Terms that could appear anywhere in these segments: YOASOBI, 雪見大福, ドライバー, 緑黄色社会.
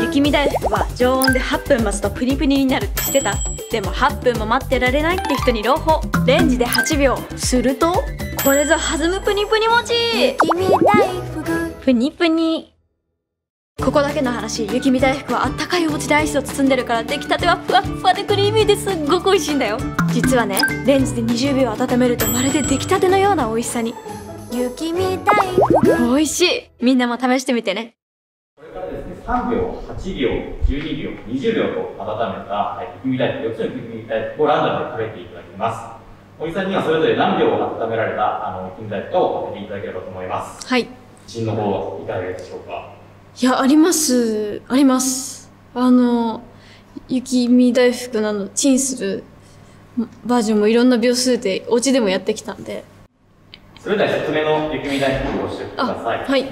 雪見大福は常温で8分待つとプニプニになるって知ってた？でも8分も待ってられないって人に朗報。レンジで8秒、するとこれぞ弾むプニプニ餅。雪見大福プニプニ。ここだけの話、雪見大福はあったかいお餅でアイスを包んでるから、出来たてはふわっふわでクリーミーですっごく美味しいんだよ。実はね、レンジで20秒温めるとまるで出来たてのような美味しさに。雪見大福美味しい。みんなも試してみてね。これからですね、3秒、8秒、12秒、20秒と温めた雪見大福、4つの雪見大福をランダムで食べていただきます。おじさんにはそれぞれ何秒温められた雪見大福を当てていただければと思います。はい。自信の方、いかがでしょうか？いや、あります。あります。雪見大福チンするバージョンもいろんな秒数で、お家でもやってきたんで。それでは1つ目の雪見大福をしてください。はい。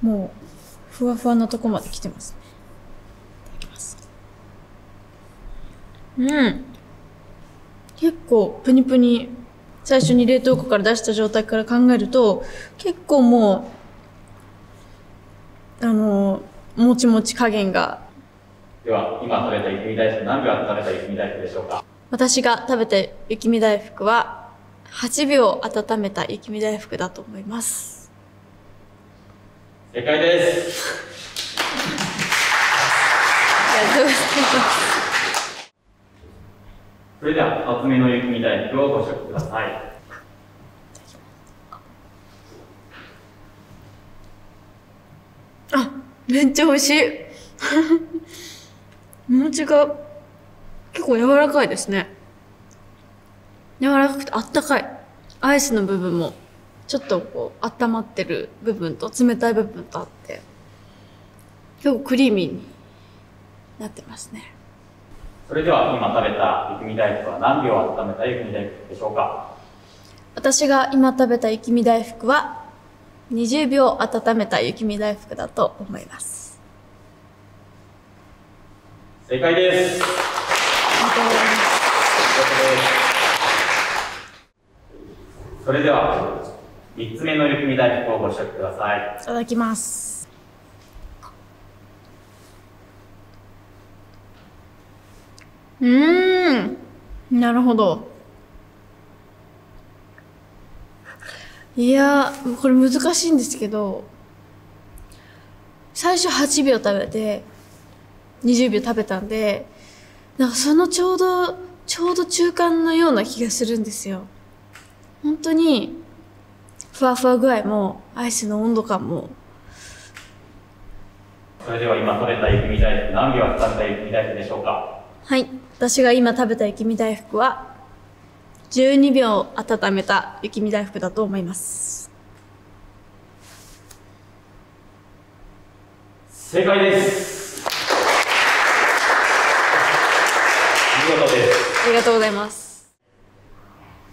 もう、ふわふわのとこまで来てますね。いただきます。うん。結構、プニプニ。最初に冷凍庫から出した状態から考えると、結構もう、もちもち加減が。では、今食べた雪見大福、何秒温めた雪見大福でしょうか？私が食べた雪見大福は、8秒温めた雪見大福だと思います。正解です。ありがとうございます。それでは、2つ目の雪見大福をご試食ください。めっちゃ美味しい。お餅が結構柔らかいですね。柔らかくてあったかい。アイスの部分もちょっとこう温まってる部分と冷たい部分とあって、結構クリーミーになってますね。それでは今食べた雪見大福は何秒温めた雪見大福でしょうか？私が今食べた雪見大福は、20秒温めた雪見大福だと思います。正解です。それでは、3つ目の雪見大福をご試食ください。いただきます。なるほど。いやー、これ難しいんですけど、最初8秒食べて、20秒食べたんで、なんかそのちょうど中間のような気がするんですよ。本当に、ふわふわ具合も、アイスの温度感も。それでは今食べた雪見大福、何秒温めた雪見大福でしょうか？はい。私が今食べた雪見大福は、12秒温めた雪見大福だと思います。正解です。見事です。ありがとうございます。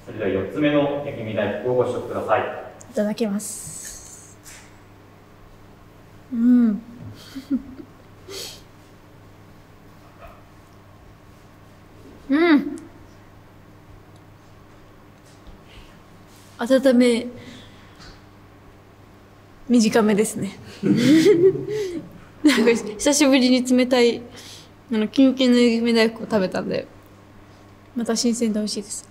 それでは4つ目の雪見大福をご試食ください。いただきます。温め短めですね。なんか久しぶりに冷たいキンキンの雪見大福を食べたんで、また新鮮で美味しいです。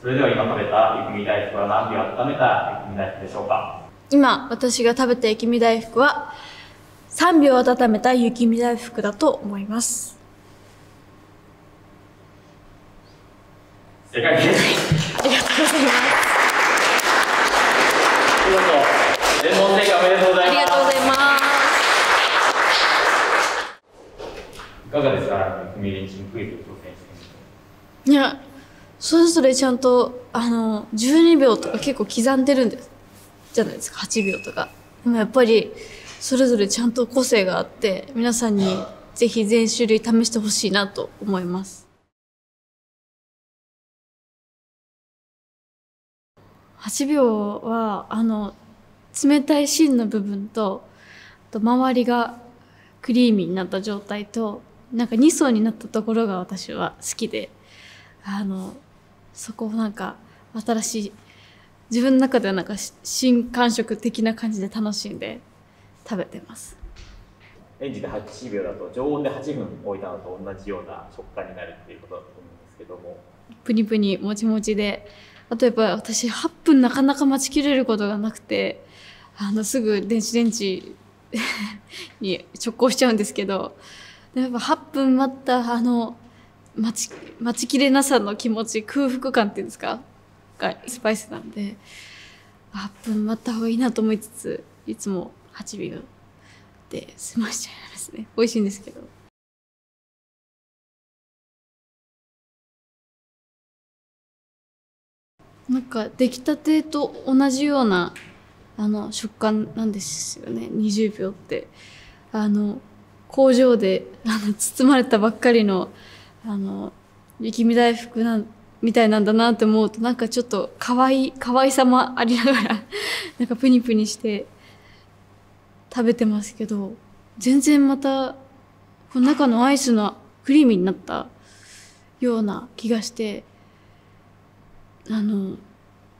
それでは今食べた雪見大福は何秒温めた雪見大福でしょうか？今私が食べた雪見大福は3秒温めた雪見大福だと思います。正解です。ありがとうございます。見事、全問正解おめでとうございます。ありがとうございます。いかがですか、雪見レンチンクイズに挑戦してみて。いや、それぞれちゃんと、12秒とか結構刻んでるんです。じゃないですか、8秒とか。でもやっぱり、それぞれちゃんと個性があって、皆さんにぜひ全種類試してほしいなと思います。8秒は冷たい芯の部分と、あと周りがクリーミーになった状態と、なんか2層になったところが私は好きで、そこをなんか新しい自分の中ではなんか新感触的な感じで楽しんで食べてます。レンジで8秒だと常温で8分置いたのと同じような食感になるっていうことだと思うんですけども、プニプニもちもちで、あとやっぱ私8分なかなか待ちきれることがなくて、すぐ電子レンジに直行しちゃうんですけど、やっぱ8分待った待ちきれなさの気持ち、空腹感っていうんですかがスパイスなんで、8分待った方がいいなと思いつつ、いつも8秒で済ましちゃいますね。美味しいんですけど。なんか出来たてと同じような食感なんですよね。20秒って工場で包まれたばっかりの雪見大福みたいなんだなって思うと、なんかちょっと可愛さもありながらなんかプニプニして食べてますけど、全然またこの中のアイスのクリーミーになったような気がして、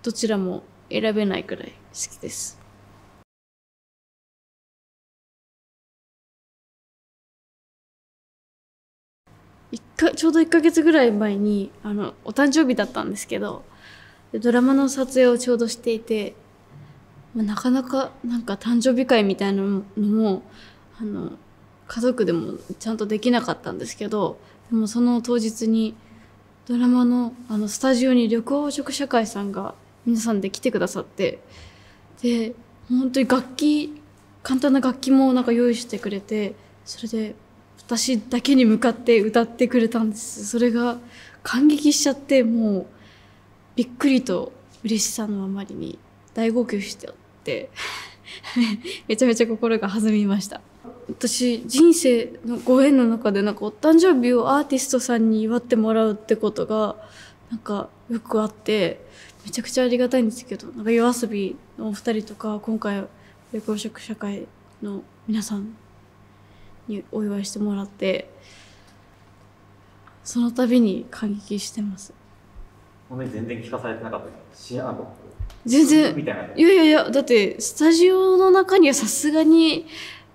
どちらも選べないくらい好きです。ちょうど1ヶ月ぐらい前にお誕生日だったんですけど、ドラマの撮影をちょうどしていて、なかなかなんか誕生日会みたいなのも家族でもちゃんとできなかったんですけど、でもその当日にドラマのスタジオに緑黄色社会さんが皆さんで来てくださって、で本当に簡単な楽器もなんか用意してくれて、それで私だけに向かって歌ってくれたんです。それが感激しちゃって、もうびっくりと嬉しさのあまりに大号泣しておってめちゃめちゃ心が弾みました。私人生のご縁の中でなんかお誕生日をアーティストさんに祝ってもらうってことがなんかよくあって、めちゃくちゃありがたいんですけど、なんかYOASOBIのお二人とか、今回緑黄色社会の皆さんにお祝いしてもらって、その度に感激してます。ごめん、全然聞かされてなかったし、全然いやだってスタジオの中にはさすがに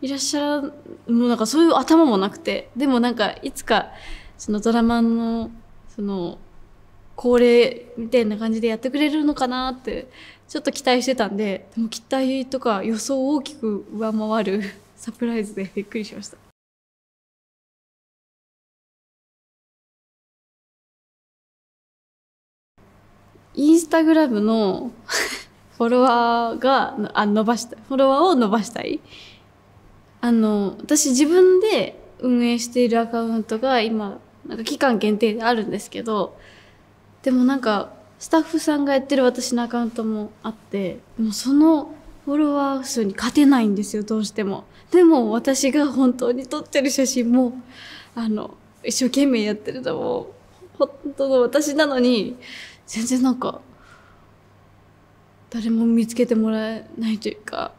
いらっしゃらもうなんかそういう頭もなくて、でもなんかいつかそのドラマのその恒例みたいな感じでやってくれるのかなってちょっと期待してたんで、でも期待とか予想を大きく上回るサプライズでびっくりしました。インスタグラムのフォロワーを伸ばしたい。私自分で運営しているアカウントが今なんか期間限定であるんですけど、でもなんかスタッフさんがやってる私のアカウントもあって、でもそのフォロワー数に勝てないんですよ、どうしても。でも私が本当に撮ってる写真も一生懸命やってるのも本当の私なのに、全然なんか誰も見つけてもらえないというか、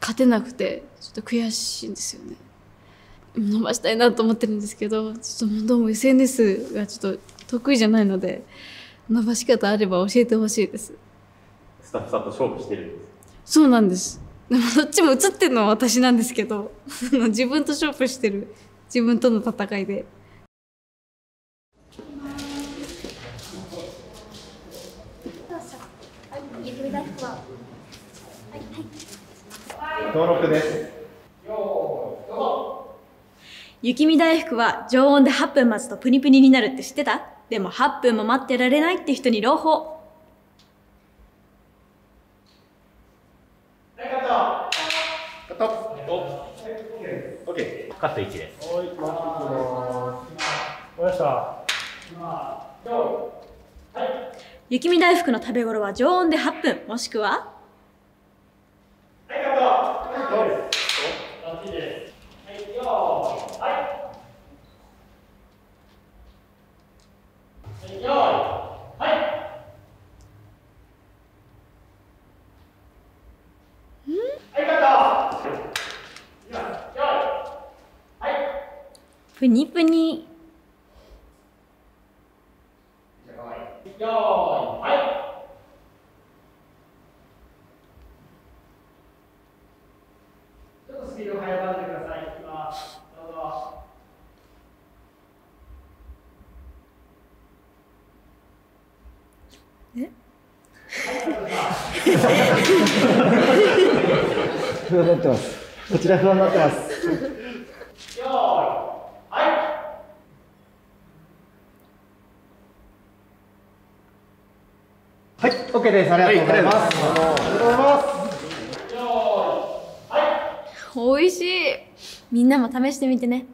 勝てなくてちょっと悔しいんですよね。伸ばしたいなと思ってるんですけど、ちょっとどうも SNS がちょっと得意じゃないので、伸ばし方あれば教えてほしいです。スタッフさんと勝負してるんです。そうなんです。でもどっちも映ってるのは私なんですけど自分と勝負してる、自分との戦いで。登録です。雪見大福は常温で8分待つとプニプニになるって知ってた？でも8分も待ってられないって人に朗報。カット1です。はい、終わりました。雪見大福の食べ頃は常温で8分、もしくはプニプニ。よーい、はい。不安になってます。こちら不安になってます。よーい、はい。はい、OK です。ありがとうございます。はい、美味しい。みんなも試してみてね。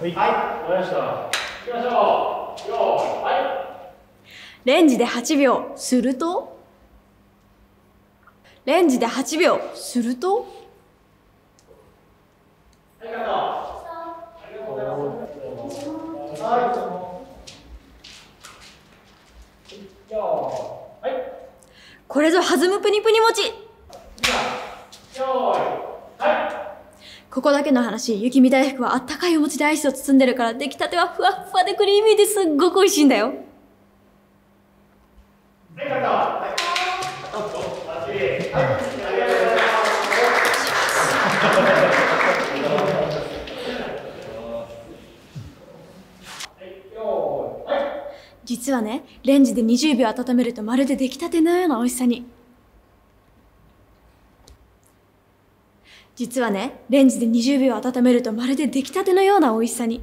はい、わかりました。行きましょう。よーい、はい。レンジで8秒、すると。レンジで8秒、するとこれぞ弾むプニプニ餅。ここだけの話、雪見大福はあったかいお餅でアイスを包んでるから、出来たてはふわっふわでクリーミーですっごく美味しいんだよ。実はね、レンジで20秒温めるとまるで出来たてのような美味しさに。実はね、レンジで20秒温めるとまるで出来たてのような美味しさに。